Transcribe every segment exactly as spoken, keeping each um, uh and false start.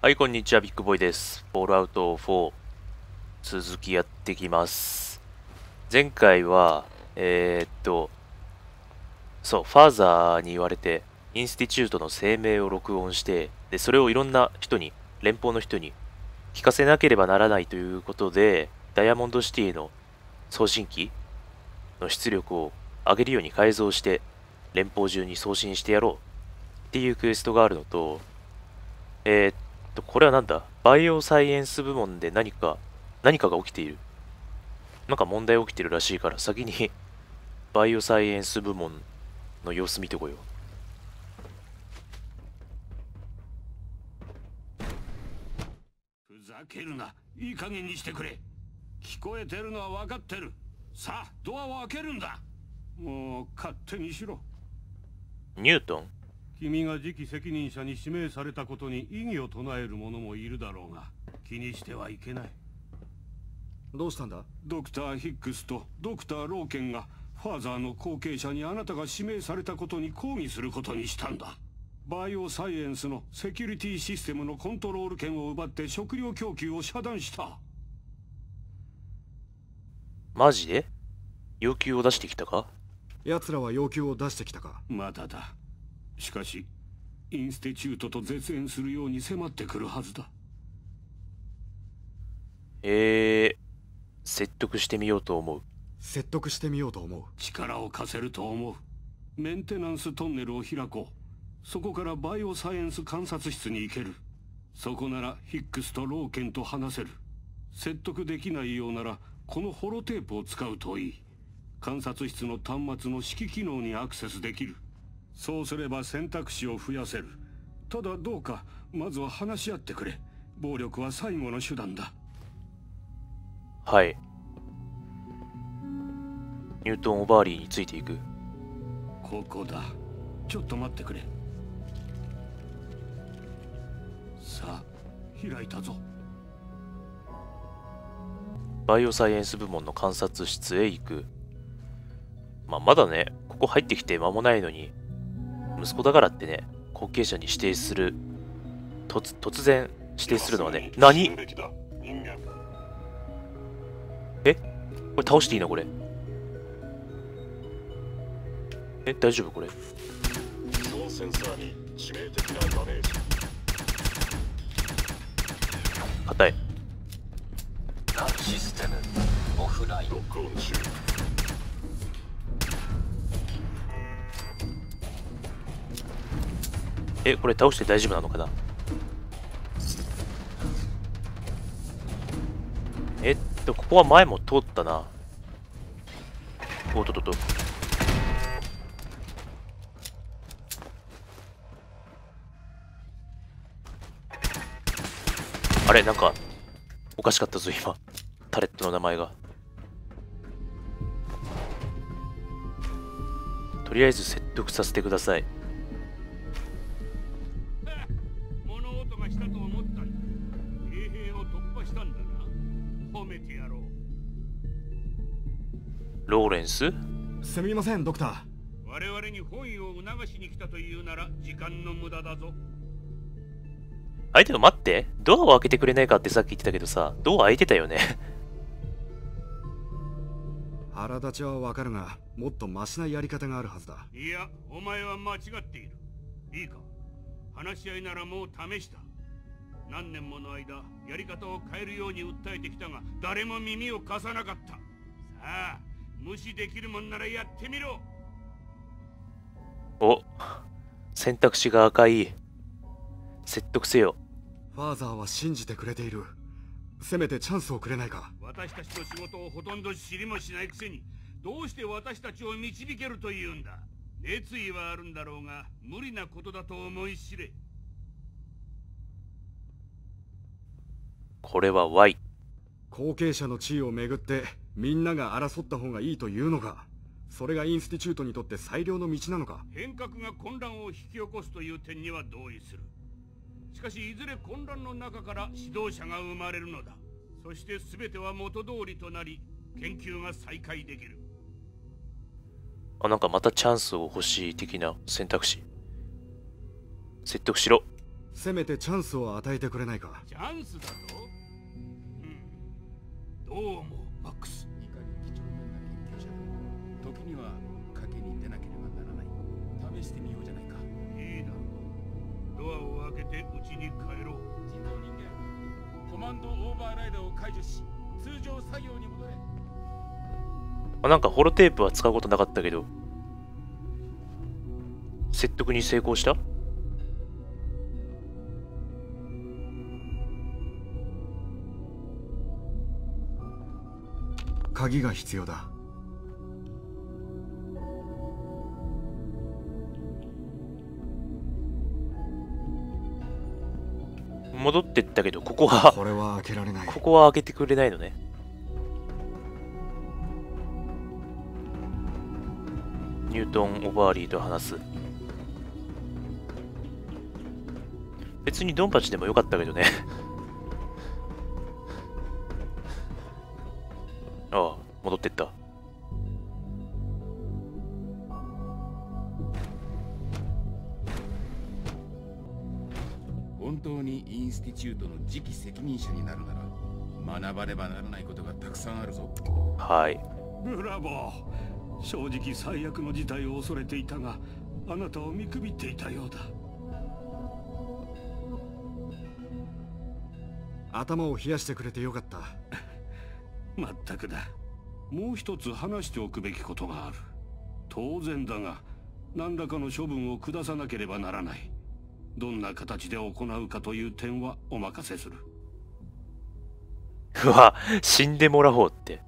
はい、こんにちは、ビッグボーイです。フォールアウトフォー、続きやってきます。前回は、えー、っと、そう、ファーザーに言われて、インスティチュートの声明を録音して、で、それをいろんな人に、連邦の人に聞かせなければならないということで、ダイヤモンドシティの送信機の出力を上げるように改造して、連邦中に送信してやろうっていうクエストがあるのと、えー、っと、これはなんだ？バイオサイエンス部門で何か、何かが起きている。なんか問題起きてるらしいから、先にバイオサイエンス部門の様子見てこよう。ふざけるな。いい加減にしてくれ。聞こえてるのは分かってる。さあ、ドアを開けるんだ。もう勝手にしろ。ニュートン？君が次期責任者に指名されたことに異議を唱える者もいるだろうが、気にしてはいけない。どうしたんだ？ドクター・ヒックスとドクター・ローケンがファーザーの後継者にあなたが指名されたことに抗議することにしたんだ。バイオサイエンスのセキュリティシステムのコントロール権を奪って食料供給を遮断した。マジで？要求を出してきたか？奴らは要求を出してきたか？まだだ。しかし、インスティチュートと絶縁するように迫ってくるはずだ。えー、説得してみようと思う。説得してみようと思う。力を貸せると思う。メンテナンストンネルを開こう。そこからバイオサイエンス観察室に行ける。そこならヒックスとローケンと話せる。説得できないようなら、このホロテープを使うといい。観察室の端末の指揮機能にアクセスできる。そうすれば選択肢を増やせる。ただどうか、まずは話し合ってくれ。暴力は最後の手段だ。はい。ニュートン・オバーリーについていく。ここだ。ちょっと待ってくれ。さあ、開いたぞ。バイオサイエンス部門の観察室へ行く。まあ、まだね、ここ入ってきて間もないのに、息子だからってね、後継者に指定する、突突然指定するのはね、何？え？これ倒していいのこれ？え、大丈夫これ？硬い。システムオフライン。え、これ倒して大丈夫なのかな？えっと、ここは前も通ったな。おっとっとっと。あれ、なんか、おかしかったぞ、今。タレットの名前が。とりあえず説得させてください。ローレンス？すみません、ドクター。我々に本意を促しに来たというなら時間の無駄だぞ。あいてか待って、ドアを開けてくれないかってさっき言ってたけどさ、ドア開いてたよね。腹立ちはわかるが、もっとマシなやり方があるはずだ。いや、お前は間違っている。いいか、話し合いならもう試した。何年もの間、やり方を変えるように訴えてきたが、誰も耳を貸さなかった。さあ、無視できるもんならやってみろ。お、選択肢が赤い。説得せよ。ファーザーは信じてくれている。せめてチャンスをくれないか。私たちの仕事をほとんど知りもしないくせに、どうして私たちを導けるというんだ。熱意はあるんだろうが、無理なことだと思い知れ。これは Y。 後継者の地位をめぐってみんなが争った方がいいというのか。それがインスティチュートにとって最良の道なのか。変革が混乱を引き起こすという点には同意する。しかしいずれ混乱の中から指導者が生まれるのだ。そして全ては元通りとなり、研究が再開できる。あ、なんかまたチャンスを欲しい的な選択肢。説得しろ。せめてチャンスを与えてくれないか。チャンスだと、うん、どう思うマックス。いかに貴重面な研究者でも時には賭けに出なければならない。試してみようじゃないか。いいだろう。ドアを開けてうちに帰ろう。人造人間、コマンドオーバーライダーを解除し通常作業に戻れ。あ、なんかホロテープは使うことなかったけど説得に成功した。鍵が必要だ。戻ってったけど、ここはこれは開けられない。ここは開けてくれないのね。ニュートン・オバーリーと話す。別にドンパチでもよかったけどね。ああ、戻ってった。本当にインスティチュートの次期責任者になるなら学ばねばならないことがたくさんあるぞ。はい、ブラボー。正直最悪の事態を恐れていたが、あなたを見くびっていたようだ。頭を冷やしてくれてよかった。まったくだ。もう一つ話しておくべきことがある。当然だが何らかの処分を下さなければならない。どんな形で行うかという点はお任せする。うわ、死んでもらおうって。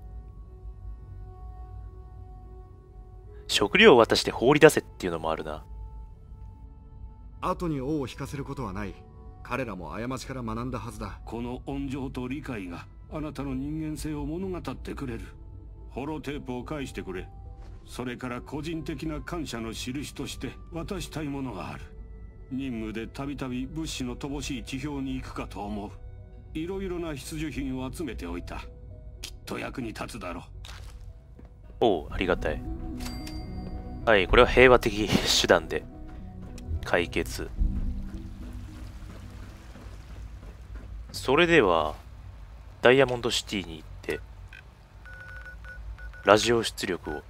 食料を渡して放り出せっていうのもあるな。後に尾を引かせることはない。彼らも過ちから学んだはずだ。この恩情と理解があなたの人間性を物語ってくれる。ホロテープを返してくれ。それから個人的な感謝の印として渡したいものがある。任務でたびたび物資の乏しい地表に行くかと思う。いろいろな必需品を集めておいた。きっと役に立つだろう。おう、ありがたい。はい、これは平和的手段で解決。それではダイヤモンドシティに行ってラジオ出力を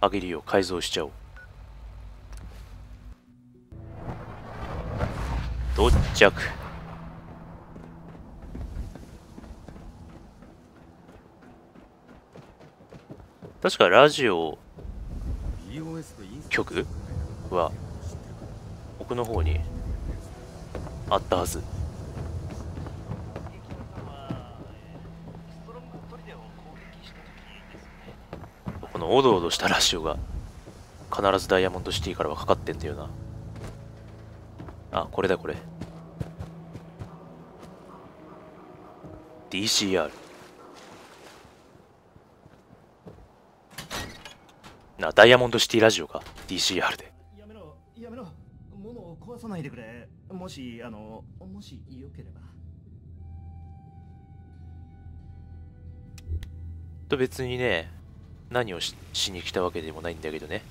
上げるよう改造しちゃおう。到着。確かラジオ局は奥の方にあったはず。このおどおどしたラジオが必ずダイヤモンドシティからはかかってんだよな。あ、これだこれ。 ディーシーアール な、ダイヤモンドシティラジオか。 ディーシーアール でやめろやめろ、物を壊さないでくれ。もしあのもしよければと。別にね何を し, しに来たわけでもないんだけどね。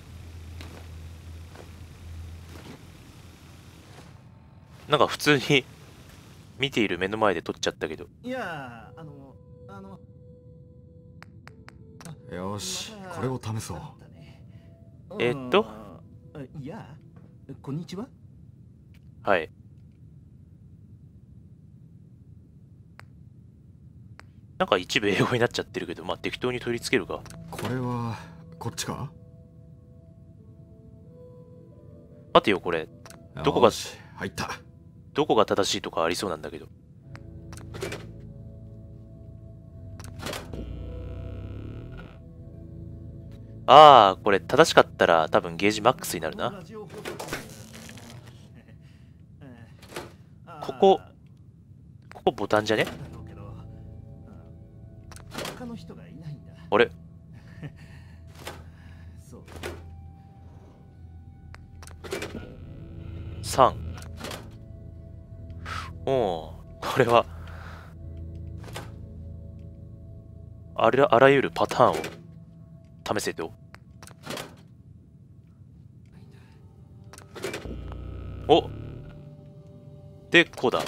なんか普通に見ている目の前で撮っちゃったけど。いやー、あのあのあよし、これを試そう。えっといや、こんにちは。はい、なんか一部英語になっちゃってるけど、まあ適当に取り付けるか。これはこっちか。待てよ、これどこが入った、どこが正しいとかありそうなんだけど。ああ、これ正しかったら多分ゲージマックスになるな。ここここボタンじゃね。あれさん。おお、これはあらあらゆるパターンを試せと。お、でこうだ。で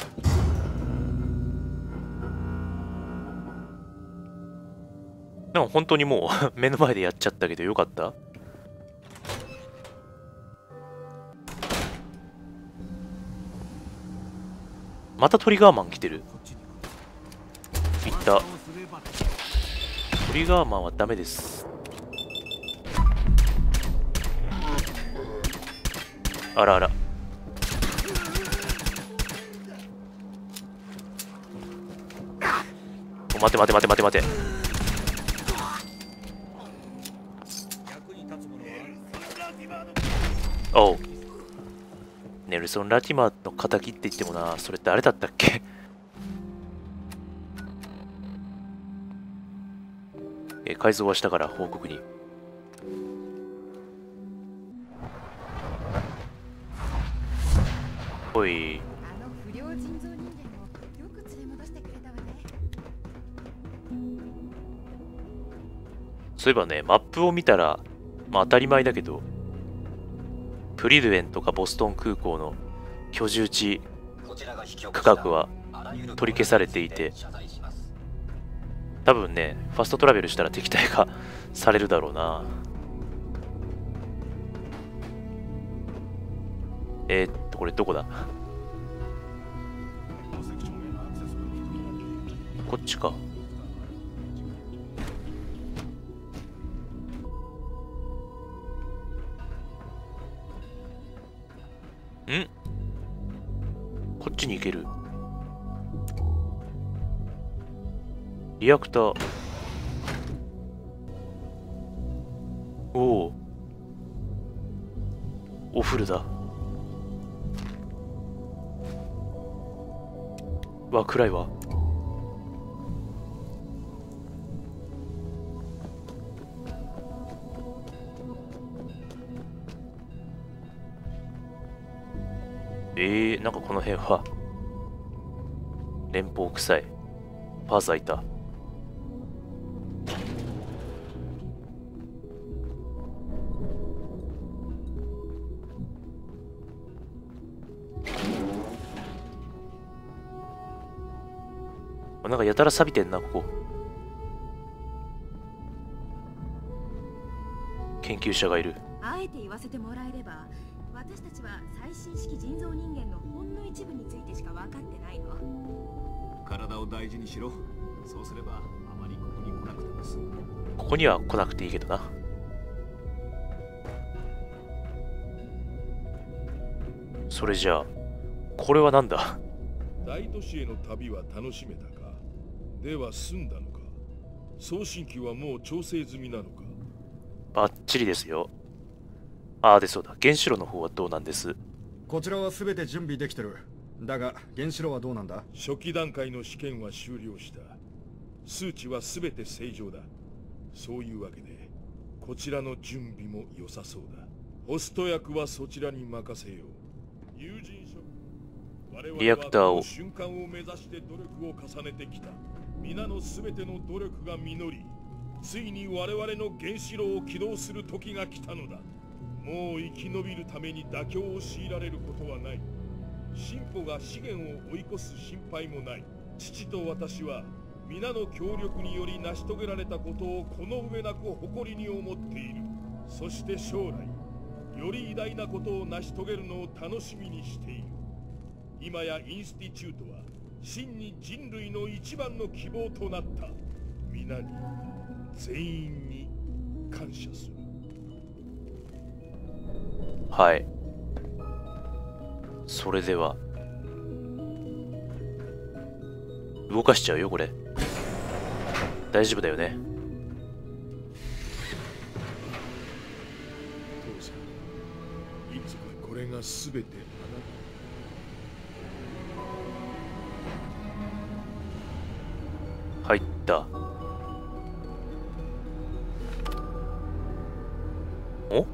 も本当にもう目の前でやっちゃったけどよかった。またトリガーマン来てる。いった。トリガーマンはダメです。あらあら。お、待て待て待て待て待て。おう、ネルソン・ラティマーの仇って言ってもな、それ誰だったっけ。え、改造はしたから報告に。おい、そういえばね、マップを見たら、まあ当たり前だけど、プリルエンとかボストン空港の居住地区画は取り消されていて、多分ね、ファストトラベルしたら敵対化されるだろうな。えー、っと、これどこだ。こっちか。ん？こっちに行ける。リアクター。おお、お風呂だ。わ、暗いわ。えー、なんかこの辺は連邦臭い。パーツ開いた。なんかやたら錆びてんな、ここ。研究者がいる。あえて言わせてもらえれば、私たちは最新式人造人間のほんの一部についてしか分かってないの。体を大事にしろ。そうすればあまりここに来なくても済む。ここには来なくていいけどな。それじゃあこれはなんだ。大都市への旅は楽しめたか。では済んだのか。送信機はもう調整済みなのか。バッチリですよ。ああ、で、そうだ。原子炉の方はどうなんです。こちらは全て準備できてる。だが原子炉はどうなんだ。初期段階の試験は終了した。数値は全て正常だ。そういうわけでこちらの準備も良さそうだ。ホスト役はそちらに任せよう。友人諸君、リアクターを瞬間を目指して努力を重ねてきた。皆の全ての努力が実り、ついに我々の原子炉を起動する時が来たのだ。もう生き延びるために妥協を強いられることはない。進歩が資源を追い越す心配もない。父と私は皆の協力により成し遂げられたことをこの上なく誇りに思っている。そして将来、より偉大なことを成し遂げるのを楽しみにしている。今やインスティチュートは真に人類の一番の希望となった。皆に、全員に感謝する。はい、それでは動かしちゃうよ。これ大丈夫だよね。父さん、いつかこれがすべてあなた。入った。お、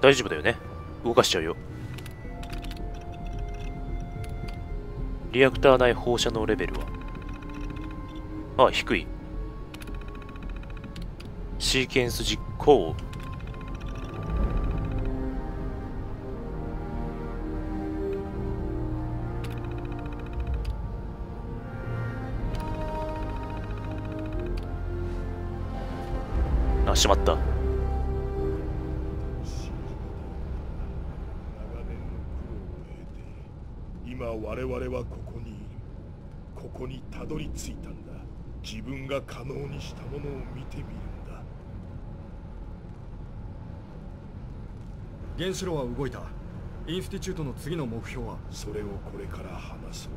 大丈夫だよね。動かしちゃうよ。リアクター内放射能レベルは、ああ、低い。シーケンス実行。あ、しまった。今我々はここにいる。ここにたどり着いたんだ。自分が可能にしたものを見てみるんだ。原子炉は動いた。インスティチュートの次の目標は？それをこれから話そ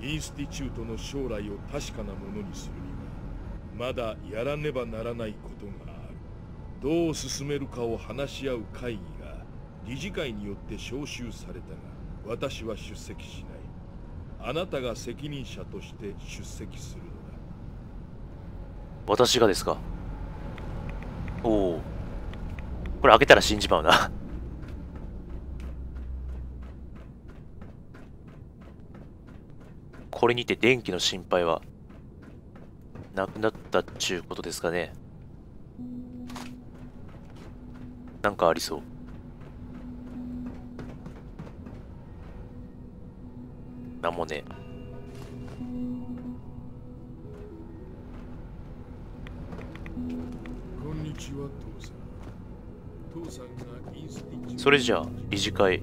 う。インスティチュートの将来を確かなものにするにはまだやらねばならないことがある。どう進めるかを話し合う会議が理事会によって招集されたが、私は出席しない。あなたが責任者として出席するのだ。私がですか？おお、これ開けたら死んじまうな。これにて電気の心配はなくなったっちゅうことですかね。なんかありそう。なんもねえ。こんにちは、父さん。父さんがインスティチュート。それじゃあ理事会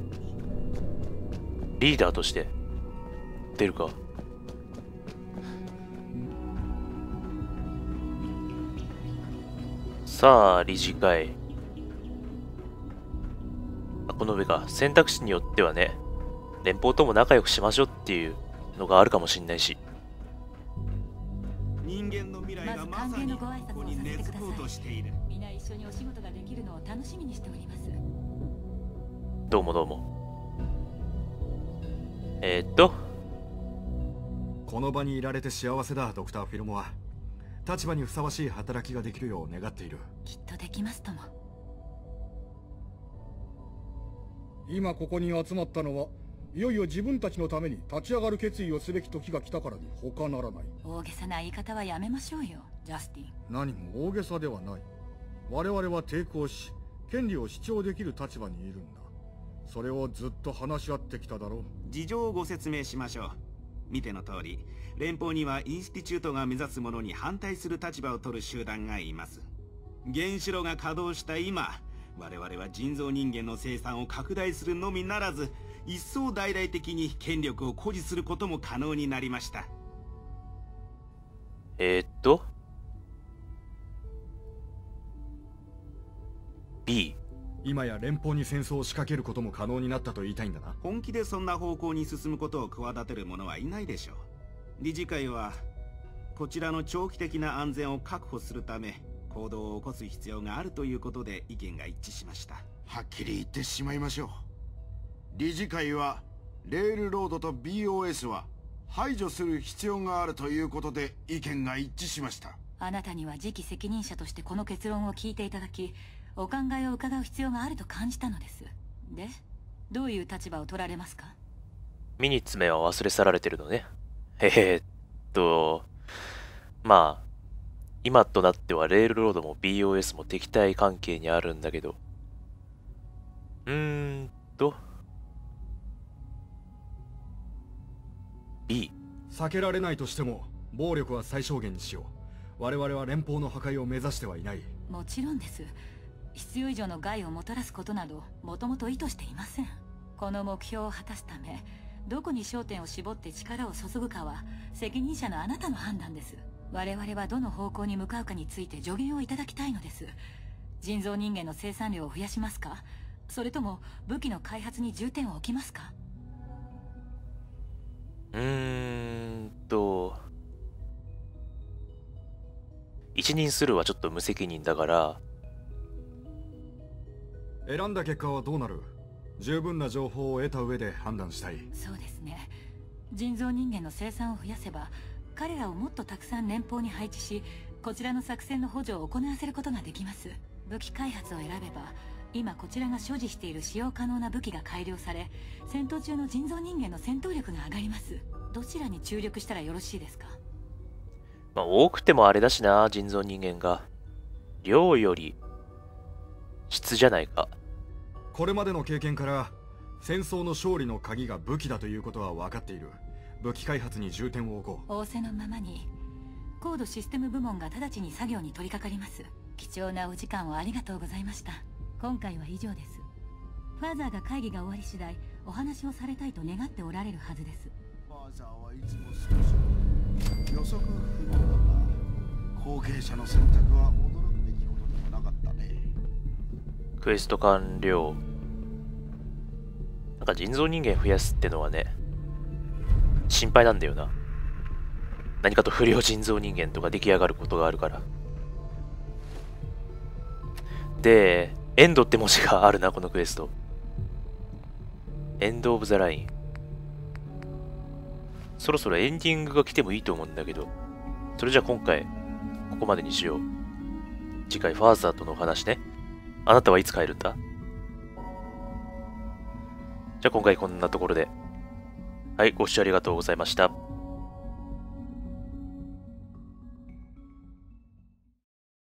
リーダーとして出るか。さあ理事会、あ、この上か。選択肢によってはね、連邦とも仲良くしましょうっていうのがあるかもしれないし。人間の未来がまさにここに根付こうとしている。皆一緒にお仕事ができるのを楽しみにしております。どうもどうも。えー、っとこの場にいられて幸せだ、ドクター・フィルモア。立場にふさわしい働きができるよう願っている。きっとできますとも。今ここに集まったのは、いよいよ自分たちのために立ち上がる決意をすべき時が来たからに他ならない。大げさな言い方はやめましょうよ、ジャスティン。何も大げさではない。我々は抵抗し、権利を主張できる立場にいるんだ。それをずっと話し合ってきただろう。事情をご説明しましょう。見ての通り、連邦にはインスティチュートが目指すものに反対する立場を取る集団がいます。原子炉が稼働した今、我々は人造人間の生産を拡大するのみならず、一層大々的に権力を誇示することも可能になりました。えー、っと B、 今や連邦に戦争を仕掛けることも可能になったと言いたいんだな。本気でそんな方向に進むことを企てる者はいないでしょう。理事会はこちらの長期的な安全を確保するため行動を起こす必要があるということで意見が一致しました。はっきり言ってしまいましょう。理事会はレールロードと ビーオーエス は排除する必要があるということで意見が一致しました。あなたには次期責任者としてこの結論を聞いていただき、お考えを伺う必要があると感じたのです。で、どういう立場を取られますか？ミニッツめは忘れ去られてるのね。えー、っとまあ今となってはレールロードも ビーオーエス も敵対関係にあるんだけど、うーんと B。 避けられないとしても暴力は最小限にしよう。我々は連邦の破壊を目指してはいない。もちろんです。必要以上の害をもたらすことなどもともと意図していません。この目標を果たすためどこに焦点を絞って力を注ぐかは責任者のあなたの判断です。我々はどの方向に向かうかについて助言をいただきたいのです。人造人間の生産量を増やしますか、それとも武器の開発に重点を置きますか。うーんと一任するはちょっと無責任だから、選んだ結果はどうなる？十分な情報を得た上で判断したい。そうですね。人造人間の生産を増やせば、彼らをもっとたくさん連邦に配置し、こちらの作戦の補助を行わせることができます。武器開発を選べば、今こちらが所持している使用可能な武器が改良され、戦闘中の人造人間の戦闘力が上がります。どちらに注力したらよろしいですか？まあ多くてもあれだしな、人造人間が。量より質じゃないか。これまでの経験から戦争の勝利の鍵が武器だということは分かっている。武器開発に重点を置こう。仰せのままに高度システム部門が直ちに作業に取り掛かります。貴重なお時間をありがとうございました。今回は以上です。ファーザーが会議が終わり次第お話をされたいと願っておられるはずです。ファーザーはいつも少し予測不能だが後継者の選択は驚くべきことではなかったね。クエスト完了。なんか人造人間増やすってのはね心配なんだよな。何かと不良人造人間とか出来上がることがあるから。でエンドって文字があるなこのクエスト。エンド・オブ・ザ・ライン。そろそろエンディングが来てもいいと思うんだけど、それじゃあ今回ここまでにしよう。次回ファーザーとのお話ね。あなたはいつ帰るんだ？じゃあ今回こんなところで。はい、ご視聴ありがとうございました。